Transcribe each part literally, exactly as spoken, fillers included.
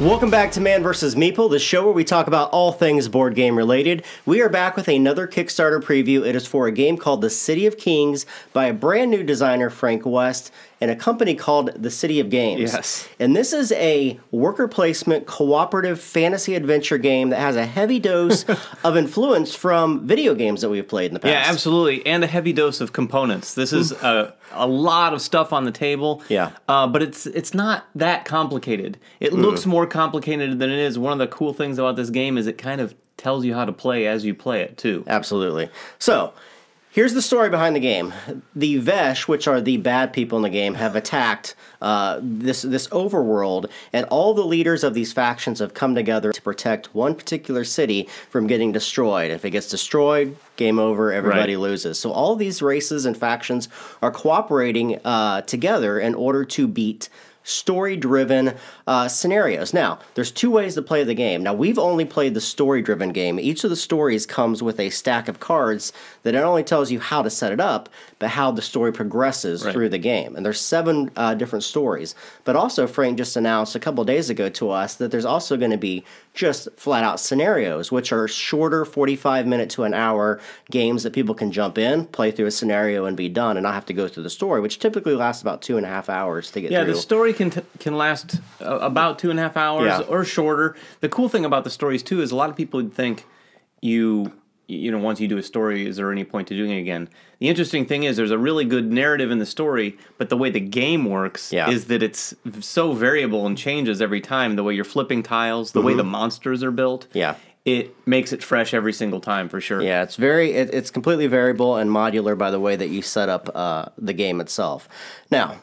Welcome back to Man versus. Meeple, the show where we talk about all things board game related. We are back with another Kickstarter preview. It is for a game called The City of Kings by a brand new designer, Frank West, and a company called The City of Games. Yes. And this is a worker placement cooperative fantasy adventure game that has a heavy dose of influence from video games that we've played in the past. Yeah, absolutely. And a heavy dose of components. This is a, a lot of stuff on the table. Yeah. Uh, but it's it's not that complicated. It mm. looks more complicated than it is. One of the cool things about this game is it kind of tells you how to play as you play it, too. Absolutely. So here's the story behind the game. The Vesh, which are the bad people in the game, have attacked uh, this, this overworld, and all the leaders of these factions have come together to protect one particular city from getting destroyed. If it gets destroyed, game over, everybody right. loses. So all these races and factions are cooperating uh, together in order to beat story-driven uh, scenarios. Now, there's two ways to play the game. Now, we've only played the story-driven game. Each of the stories comes with a stack of cards that not only tells you how to set it up, but how the story progresses right. through the game. And there's seven uh, different stories. But also, Frank just announced a couple days ago to us that there's also going to be just flat-out scenarios, which are shorter forty-five minute to an hour games that people can jump in, play through a scenario, and be done, and not have to go through the story, which typically lasts about two and a half hours to get yeah, through. The story Can t can last uh, about two and a half hours yeah. or shorter. The cool thing about the stories too is a lot of people think you you know once you do a story, is there any point to doing it again? The interesting thing is there's a really good narrative in the story, but the way the game works yeah. is that it's so variable and changes every time. The way you're flipping tiles, the mm-hmm. way the monsters are built, yeah. it makes it fresh every single time, for sure. Yeah, it's very, it, it's completely variable and modular by the way that you set up uh, the game itself. Now,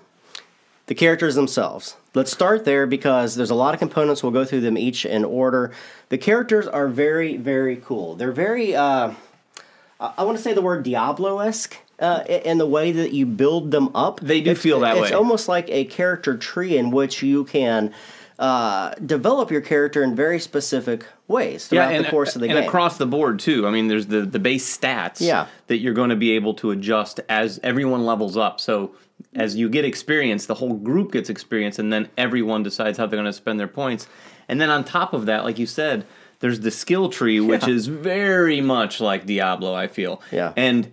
the characters themselves. Let's start there because there's a lot of components. We'll go through them each in order. The characters are very, very cool. They're very, uh, I want to say the word Diablo-esque uh, in the way that you build them up. They do it's, feel that it's way. It's almost like a character tree in which you can uh, develop your character in very specific ways throughout yeah, and, the course of the and game. And across the board, too. I mean, there's the, the base stats yeah. that you're going to be able to adjust as everyone levels up. So as you get experience, the whole group gets experience, and then everyone decides how they're going to spend their points. And then on top of that, like you said, there's the skill tree, which yeah. is very much like Diablo, I feel. Yeah. And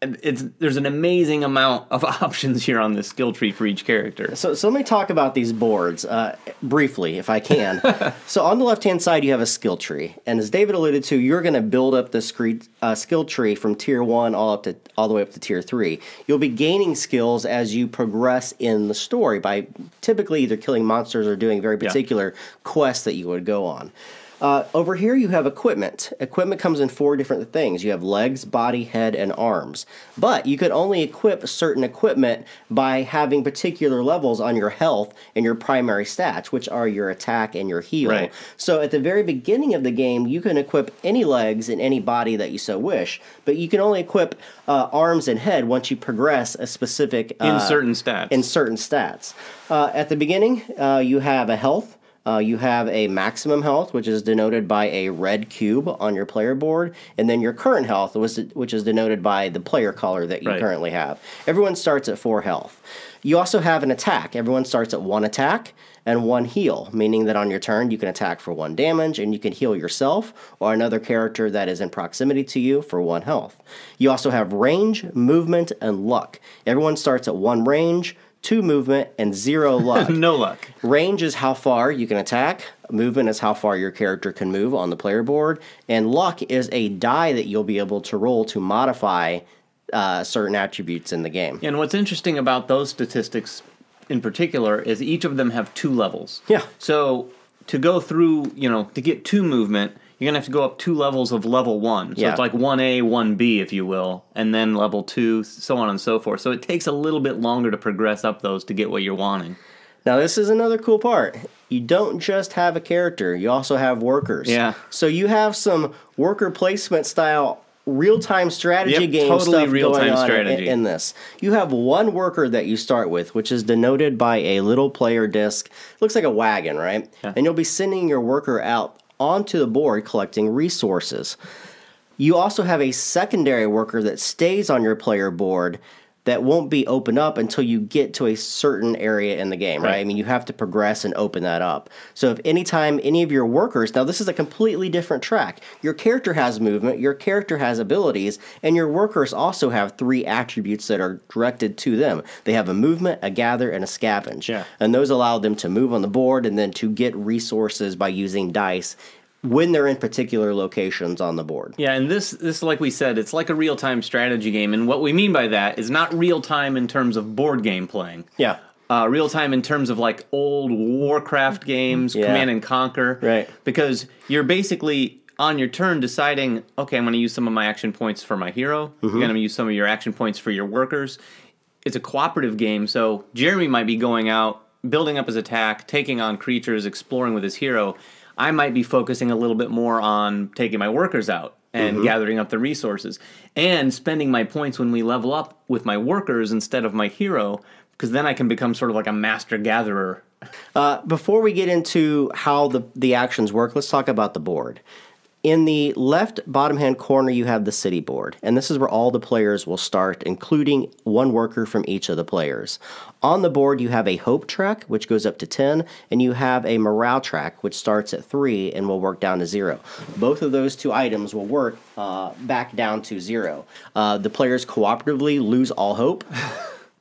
it's there's an amazing amount of options here on this skill tree for each character. So, so let me talk about these boards uh, briefly, if I can. So on the left-hand side, you have a skill tree. And as David alluded to, you're going to build up this uh, skill tree from tier one all up to all the way up to tier three. You'll be gaining skills as you progress in the story by typically either killing monsters or doing very particular yeah. quests that you would go on. Uh, over here, you have equipment. Equipment comes in four different things. You have legs, body, head, and arms. But you could only equip certain equipment by having particular levels on your health and your primary stats, which are your attack and your heal. Right. So at the very beginning of the game, you can equip any legs and any body that you so wish, but you can only equip uh, arms and head once you progress a specific Uh, in certain stats. In certain stats. Uh, at the beginning, uh, you have a health. Uh, you have a maximum health, which is denoted by a red cube on your player board, and then your current health, which is denoted by the player color that you right. currently have. Everyone starts at four health. You also have an attack. Everyone starts at one attack and one heal, meaning that on your turn you can attack for one damage and you can heal yourself or another character that is in proximity to you for one health. You also have range, movement, and luck. Everyone starts at one range, two movement, and zero luck. No luck. Range is how far you can attack. Movement is how far your character can move on the player board. And luck is a die that you'll be able to roll to modify uh, certain attributes in the game. And what's interesting about those statistics in particular is each of them have two levels. Yeah. So to go through, you know, to get two movement, you're going to have to go up two levels of level one. So yeah. it's like one A, one B, if you will, and then level two, so on and so forth. So it takes a little bit longer to progress up those to get what you're wanting. Now, this is another cool part. You don't just have a character. You also have workers. Yeah. So you have some worker placement style real-time strategy yep, game totally stuff real -time going on strategy. In, in this. You have one worker that you start with, which is denoted by a little player disc. It looks like a wagon, right? Yeah. And you'll be sending your worker out onto the board collecting resources. You also have a secondary worker that stays on your player board that won't be opened up until you get to a certain area in the game, right? right? I mean, you have to progress and open that up. So if any time any of your workers, now this is a completely different track. Your character has movement, your character has abilities, and your workers also have three attributes that are directed to them. They have a movement, a gather, and a scavenge. Yeah. And those allow them to move on the board and then to get resources by using dice when they're in particular locations on the board. Yeah, and this, this, like we said, it's like a real-time strategy game, and what we mean by that is not real-time in terms of board game playing. Yeah. Uh, real-time in terms of, like, old Warcraft games, yeah. Command and Conquer. Right. Because you're basically, on your turn, deciding, okay, I'm going to use some of my action points for my hero. Mm-hmm. You're going to use some of your action points for your workers. It's a cooperative game, so Jeremy might be going out, building up his attack, taking on creatures, exploring with his hero. I might be focusing a little bit more on taking my workers out and mm-hmm. gathering up the resources and spending my points when we level up with my workers instead of my hero, because then I can become sort of like a master gatherer. Uh, before we get into how the, the actions work, let's talk about the board. In the left bottom hand corner, you have the city board, and this is where all the players will start, including one worker from each of the players. On the board, you have a hope track, which goes up to ten, and you have a morale track, which starts at three and will work down to zero. Both of those two items will work uh, back down to zero. Uh, the players cooperatively lose all hope,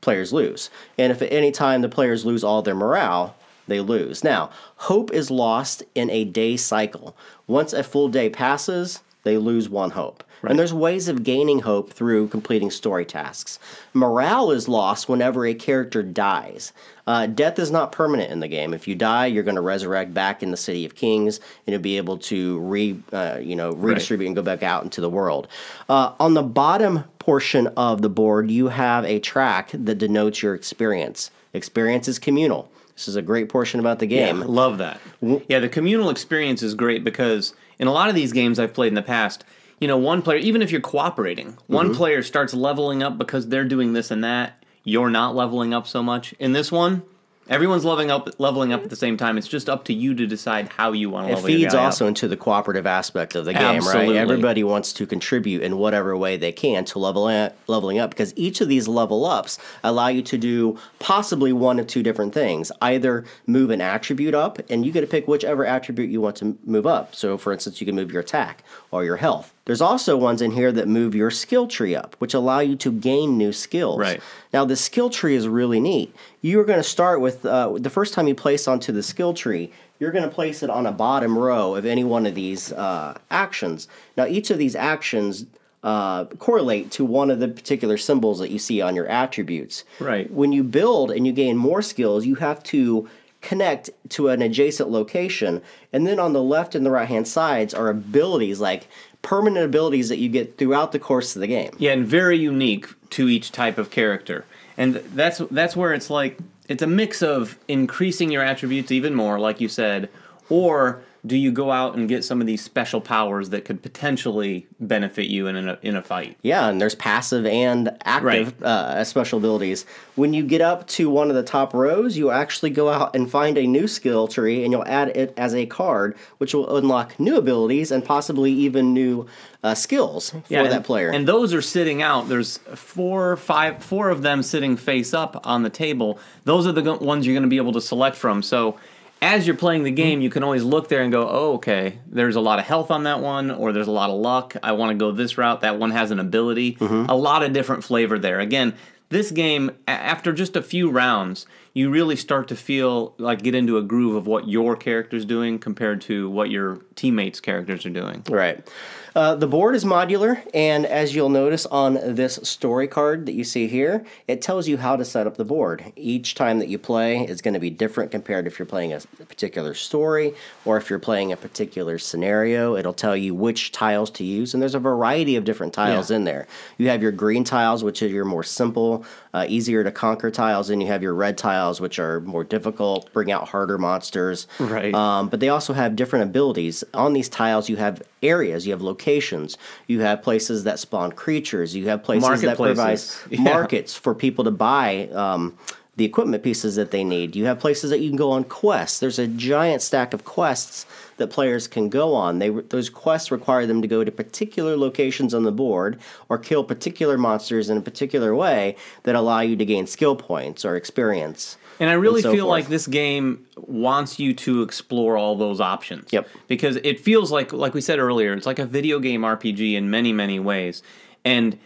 players lose. And if at any time the players lose all their morale, they lose. Now, hope is lost in a day cycle. Once a full day passes, they lose one hope. Right. And there's ways of gaining hope through completing story tasks. Morale is lost whenever a character dies. Uh, death is not permanent in the game. If you die, you're going to resurrect back in the City of Kings, and you'll be able to re, uh, you know, redistribute right. and go back out into the world. Uh, on the bottom portion of the board, you have a track that denotes your experience. Experience is communal. This is a great portion about the game. Yeah, love that. Yeah, the communal experience is great because in a lot of these games I've played in the past, you know, one player, even if you're cooperating, one mm-hmm. player starts leveling up because they're doing this and that. You're not leveling up so much. In this one, everyone's leveling up, leveling up at the same time. It's just up to you to decide how you want to level up. It feeds also into the cooperative aspect of the game, Absolutely. right? Everybody wants to contribute in whatever way they can to level up, leveling up, because each of these level ups allow you to do possibly one of two different things. Either move an attribute up, and you get to pick whichever attribute you want to move up. So, for instance, you can move your attack or your health. There's also ones in here that move your skill tree up, which allow you to gain new skills. Right. Now, the skill tree is really neat. You're going to start with, uh, the first time you place onto the skill tree, you're going to place it on a bottom row of any one of these uh, actions. Now, each of these actions uh, correlate to one of the particular symbols that you see on your attributes. Right. When you build and you gain more skills, you have to connect to an adjacent location. And then on the left and the right-hand sides are abilities like permanent abilities that you get throughout the course of the game. Yeah, and very unique to each type of character. And that's that's where it's like, it's a mix of increasing your attributes even more, like you said, or do you go out and get some of these special powers that could potentially benefit you in a, in a fight? Yeah, and there's passive and active right. uh, special abilities. When you get up to one of the top rows, you actually go out and find a new skill tree, and you'll add it as a card, which will unlock new abilities and possibly even new uh, skills for yeah, that and, player. And those are sitting out. There's four, five, four of them sitting face up on the table. Those are the ones you're going to be able to select from. So as you're playing the game, you can always look there and go, oh, okay, there's a lot of health on that one, or there's a lot of luck. I want to go this route. That one has an ability. Mm-hmm. A lot of different flavor there. Again, this game, after just a few rounds, you really start to feel like get into a groove of what your character's doing compared to what your teammates' characters are doing. Right. Uh, the board is modular, and as you'll notice on this story card that you see here, it tells you how to set up the board. Each time that you play, it's going to be different compared to if you're playing a particular story or if you're playing a particular scenario. It'll tell you which tiles to use, and there's a variety of different tiles yeah. in there. You have your green tiles, which are your more simple, uh, easier to conquer tiles, and you have your red tiles, which are more difficult, bring out harder monsters. Right. Um, but they also have different abilities. On these tiles, you have areas, you have locations, you have places that spawn creatures, you have places that provide yeah. markets for people to buy um, the equipment pieces that they need. You have places that you can go on quests. There's a giant stack of quests that players can go on. They, those quests require them to go to particular locations on the board or kill particular monsters in a particular way that allow you to gain skill points or experience. And I really and so feel forth. like this game wants you to explore all those options. Yep. Because it feels like, like we said earlier, it's like a video game R P G in many, many ways. And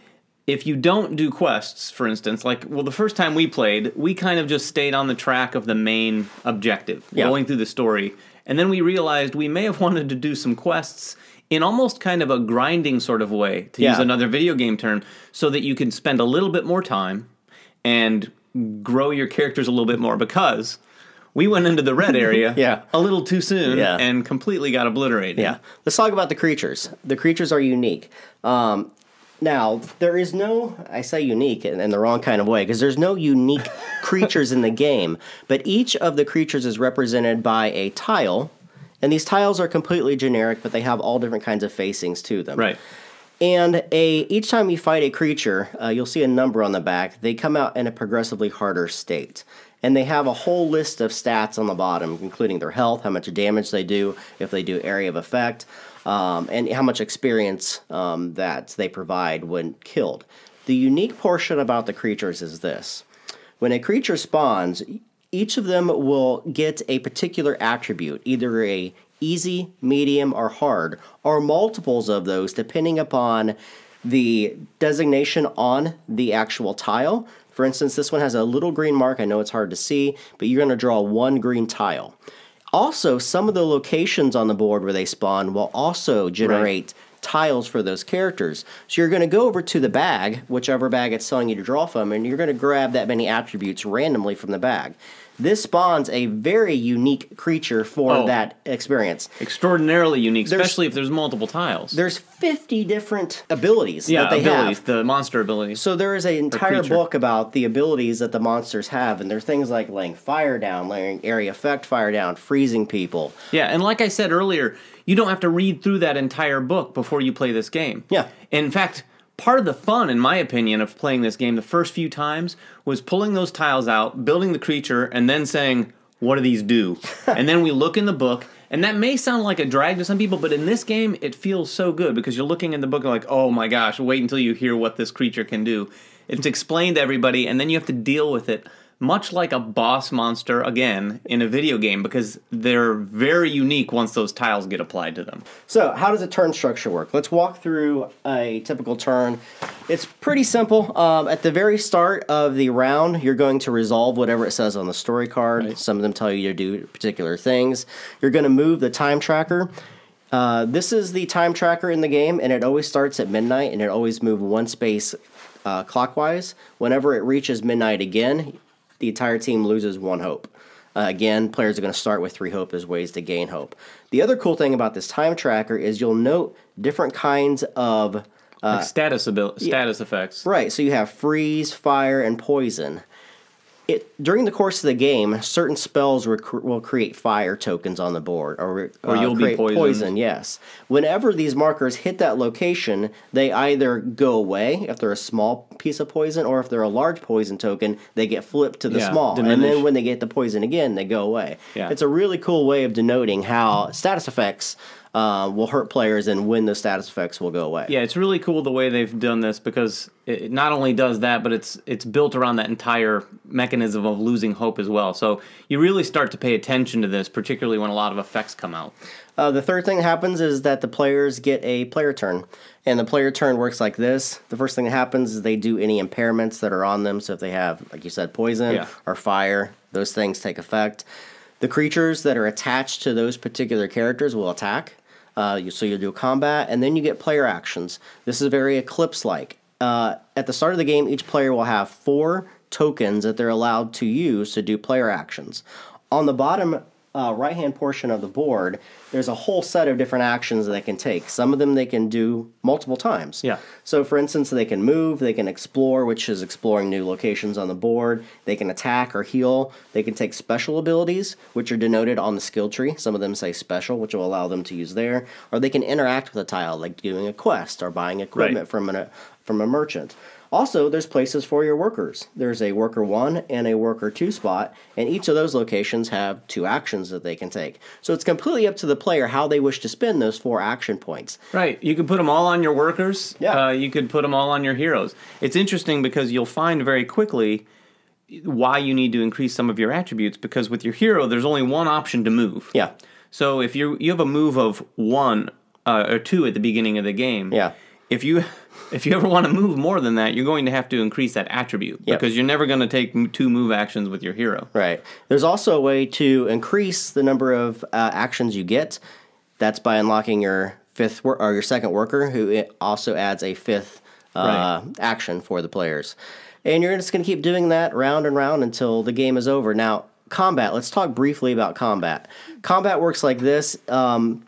if you don't do quests, for instance, like, well, the first time we played, we kind of just stayed on the track of the main objective, yeah. going through the story. And then we realized we may have wanted to do some quests in almost kind of a grinding sort of way, to yeah. use another video game term, so that you can spend a little bit more time and grow your characters a little bit more, because we went into the red area yeah. a little too soon yeah. and completely got obliterated. Yeah. Let's talk about the creatures. The creatures are unique. Um... Now, there is no, I say unique in, in the wrong kind of way, because there's no unique creatures in the game, but each of the creatures is represented by a tile, and these tiles are completely generic, but they have all different kinds of facings to them. Right. And a, each time you fight a creature, uh, you'll see a number on the back. They come out in a progressively harder state. And they have a whole list of stats on the bottom, including their health, how much damage they do, if they do area of effect, Um, and how much experience um, that they provide when killed. The unique portion about the creatures is this. When a creature spawns, each of them will get a particular attribute, either a easy, medium, or hard, or multiples of those depending upon the designation on the actual tile. For instance, this one has a little green mark. I know it's hard to see, but you're going to draw one green tile. Also, some of the locations on the board where they spawn will also generate right. tiles for those characters. So you're going to go over to the bag, whichever bag it's telling you to draw from, and you're going to grab that many attributes randomly from the bag. This spawns a very unique creature for oh, that experience. Extraordinarily unique, there's, especially if there's multiple tiles. There's fifty different abilities yeah, that they abilities, have. The monster abilities. So there is an entire book about the abilities that the monsters have, and there are things like laying fire down, laying area effect fire down, freezing people. Yeah, and like I said earlier, you don't have to read through that entire book before you play this game. Yeah. In fact, part of the fun, in my opinion, of playing this game the first few times was pulling those tiles out, building the creature, and then saying, what do these do? And then we look in the book, and that may sound like a drag to some people, but in this game, it feels so good because you're looking in the book and like, oh my gosh, wait until you hear what this creature can do. It's explained to everybody, and then you have to deal with it, much like a boss monster, again, in a video game, because they're very unique once those tiles get applied to them. So, how does a turn structure work? Let's walk through a typical turn. It's pretty simple. Um, at the very start of the round, you're going to resolve whatever it says on the story card. Right. Some of them tell you to do particular things. You're going to move the time tracker. Uh, this is the time tracker in the game, and it always starts at midnight, and it always moves one space uh, clockwise. Whenever it reaches midnight again, the entire team loses one hope. Uh, again, players are going to start with three hope as ways to gain hope. The other cool thing about this time tracker is you'll note different kinds of Uh, like status abil- status yeah, effects. Right, so you have freeze, fire, and poison. It, during the course of the game, certain spells rec- will create fire tokens on the board. Or, or uh, you'll be poisoned. Poison, yes. Whenever these markers hit that location, they either go away if they're a small piece of poison, or if they're a large poison token, they get flipped to the yeah, small. Diminish. And then when they get the poison again, they go away. Yeah. It's a really cool way of denoting how status effects Uh, will hurt players and when the status effects will go away. Yeah, it's really cool the way they've done this, because it not only does that, but it's it's built around that entire mechanism of losing hope as well. So you really start to pay attention to this, particularly when a lot of effects come out. Uh, the third thing that happens is that the players get a player turn, and the player turn works like this. The first thing that happens is they do any impairments that are on them, so if they have, like you said, poison yeah. or fire, those things take effect. The creatures that are attached to those particular characters will attack. Uh, so you'll do combat, and then you get player actions. This is very Eclipse-like. Uh, at the start of the game, each player will have four tokens that they're allowed to use to do player actions. On the bottom uh, right-hand portion of the board, there's a whole set of different actions that they can take. Some of them they can do multiple times. Yeah. So, for instance, they can move, they can explore, which is exploring new locations on the board. They can attack or heal. They can take special abilities, which are denoted on the skill tree. Some of them say special, which will allow them to use there. Or they can interact with a tile, like doing a quest or buying equipment right. from, an, from a merchant. Also, there's places for your workers. There's a worker one and a worker two spot, and each of those locations have two actions that they can take. So it's completely up to the player how they wish to spend those four action points. Right. You can put them all on your workers. Yeah. Uh, you could put them all on your heroes. It's interesting because you'll find very quickly why you need to increase some of your attributes, because with your hero, there's only one option to move. Yeah. So if you you have a move of one uh, or two at the beginning of the game, yeah. If you if you ever want to move more than that, you're going to have to increase that attribute, yep. because you're never going to take two move actions with your hero. Right. There's also a way to increase the number of uh, actions you get. That's by unlocking your fifth wor or your second worker, who also adds a fifth uh, right. action for the players. And you're just going to keep doing that round and round until the game is over. Now, combat. Let's talk briefly about combat. Combat works like this. Um,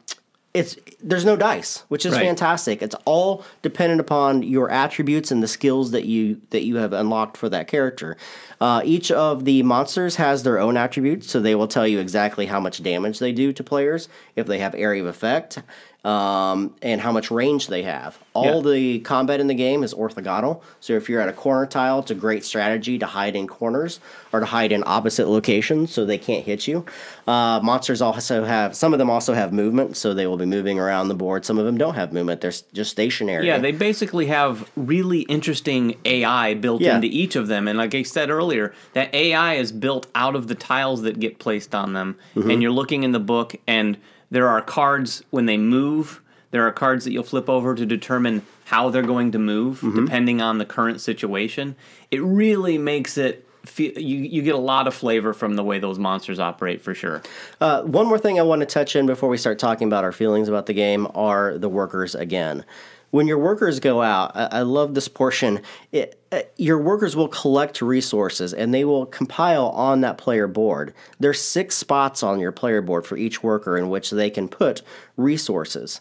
It's there's no dice, which is right. fantastic. It's all dependent upon your attributes and the skills that you that you have unlocked for that character. Uh, each of the monsters has their own attributes, so they will tell you exactly how much damage they do to players, if they have area of effect, um, and how much range they have. All yeah. the combat in the game is orthogonal, so if you're at a corner tile, it's a great strategy to hide in corners or to hide in opposite locations so they can't hit you. Uh, monsters also have, some of them also have movement, so they will be moving around the board. Some of them don't have movement. They're just stationary. Yeah, they basically have really interesting A I built yeah. into each of them, and like I said earlier, that A I is built out of the tiles that get placed on them, mm-hmm. and you're looking in the book, and there are cards when they move. There are cards that you'll flip over to determine how they're going to move, mm-hmm. depending on the current situation. It really makes it feel, you, you get a lot of flavor from the way those monsters operate, for sure. Uh, one more thing I want to touch in before we start talking about our feelings about the game are the workers again. When your workers go out, I love this portion, it, your workers will collect resources and they will compile on that player board. There's six spots on your player board for each worker in which they can put resources.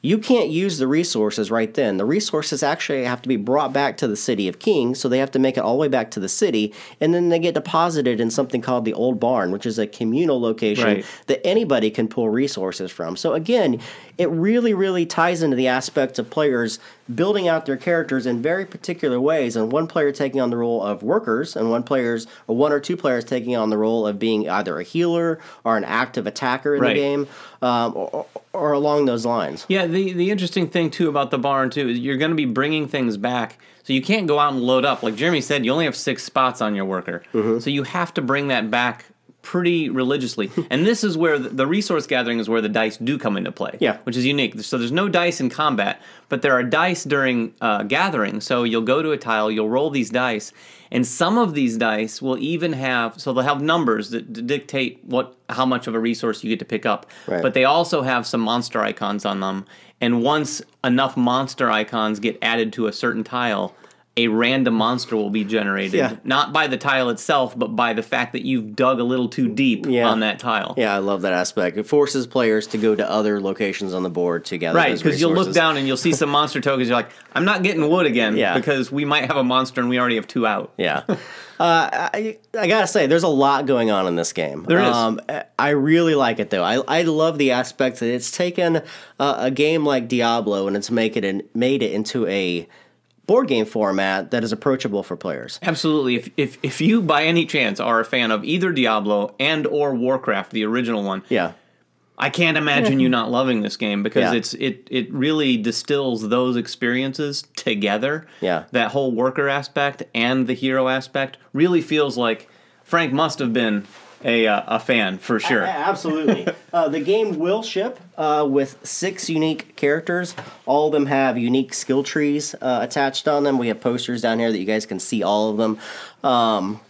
You can't use the resources right then. The resources actually have to be brought back to the City of Kings, so they have to make it all the way back to the city, and then they get deposited in something called the Old Barn, which is a communal location right. that anybody can pull resources from. So again, it really, really ties into the aspect of players building out their characters in very particular ways, and one player taking on the role of workers, and one players or one or two players taking on the role of being either a healer or an active attacker in right. the game, um, or, or along those lines. Yeah, the the interesting thing too about the barn too is you're going to be bringing things back, so you can't go out and load up. Like Jeremy said, you only have six spots on your worker, mm-hmm. so you have to bring that back pretty religiously. And this is where the resource gathering is where the dice do come into play, yeah. which is unique. So there's no dice in combat, but there are dice during uh, gathering. So you'll go to a tile, you'll roll these dice, and some of these dice will even have, so they'll have numbers that dictate what how much of a resource you get to pick up. Right. But they also have some monster icons on them. And once enough monster icons get added to a certain tile, a random monster will be generated, yeah. not by the tile itself, but by the fact that you've dug a little too deep yeah. on that tile. Yeah, I love that aspect. It forces players to go to other locations on the board to gather right, those resources. Right, because you'll look down and you'll see some monster tokens. You're like, I'm not getting wood again yeah. because we might have a monster and we already have two out. Yeah. uh, I, I got to say, there's a lot going on in this game. There is. Um, I really like it, though. I, I love the aspect that it's taken uh, a game like Diablo and it's make it an, made it into a board game format that is approachable for players. Absolutely. If, if if you by any chance are a fan of either Diablo and or Warcraft, the original one, yeah, I can't imagine you not loving this game, because yeah. it's it it really distills those experiences together. Yeah, that whole worker aspect and the hero aspect really feels like Frank must have been A, uh, a fan, for sure. Uh, absolutely. uh, the game will ship uh, with six unique characters. All of them have unique skill trees uh, attached on them. We have posters down here that you guys can see all of them. Um,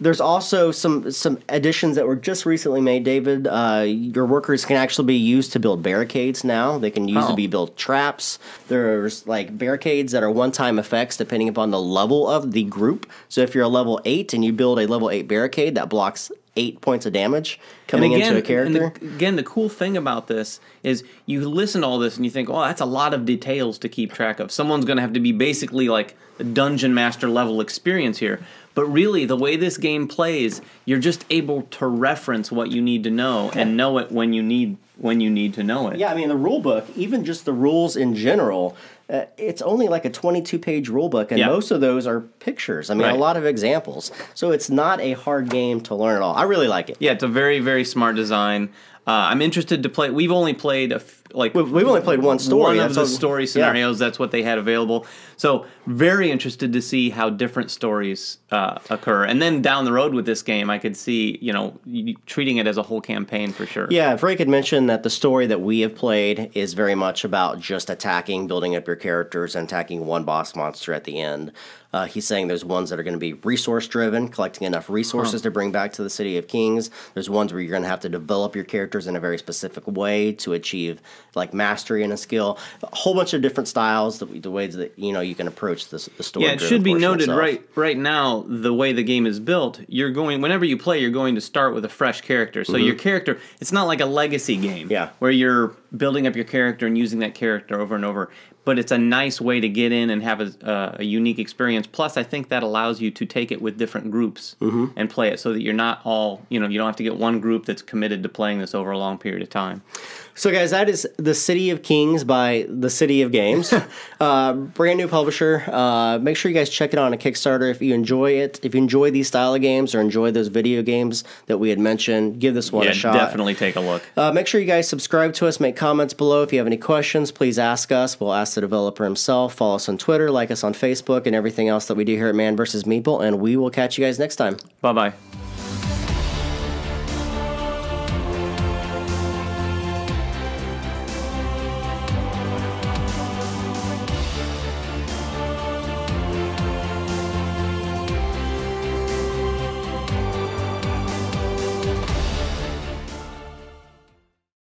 there's also some, some additions that were just recently made, David. Uh, your workers can actually be used to build barricades now. They can use oh. to be built traps. There's like barricades that are one-time effects depending upon the level of the group. So if you're a level eight and you build a level eight barricade, that blocks eight points of damage coming again, into a character. And the, again, the cool thing about this is you listen to all this and you think, oh, that's a lot of details to keep track of. Someone's going to have to be basically like a dungeon master level experience here. But really, the way this game plays, you're just able to reference what you need to know and know it when you need when you need to know it. Yeah, I mean, the rule book, even just the rules in general, uh, it's only like a twenty-two page rule book, and yep. most of those are pictures. I mean, right. a lot of examples. So it's not a hard game to learn at all. I really like it. Yeah, it's a very, very smart design. Uh, I'm interested to play. We've only played a f like we've, we've only played one story. One of that's the what, story scenarios. Yeah. That's what they had available. So very interested to see how different stories uh, occur. And then down the road with this game, I could see you know treating it as a whole campaign for sure. Yeah, Frank had mentioned that the story that we have played is very much about just attacking, building up your characters, and attacking one boss monster at the end. Uh, he's saying there's ones that are going to be resource-driven, collecting enough resources huh. to bring back to the City of Kings. There's ones where you're going to have to develop your characters in a very specific way to achieve, like, mastery and a skill. A whole bunch of different styles, the, the ways that, you know, you can approach this, the story. Yeah, it should be noted right, right now, the way the game is built, you're going, whenever you play, you're going to start with a fresh character. So mm-hmm. your character, it's not like a legacy game yeah. where you're building up your character and using that character over and over. But it's a nice way to get in and have a, uh, a unique experience. Plus, I think that allows you to take it with different groups mm-hmm. and play it so that you're not all, you know, you don't have to get one group that's committed to playing this over a long period of time. So, guys, that is The City of Kings by The City of Games. uh, brand new publisher. Uh, make sure you guys check it on a Kickstarter if you enjoy it. If you enjoy these style of games or enjoy those video games that we had mentioned, give this one yeah, a shot. Definitely take a look. Uh, make sure you guys subscribe to us. Make comments below. If you have any questions, please ask us. We'll ask the developer himself. Follow us on Twitter, like us on Facebook, and everything else that we do here at Man versus. Meeple, and we will catch you guys next time. Bye-bye.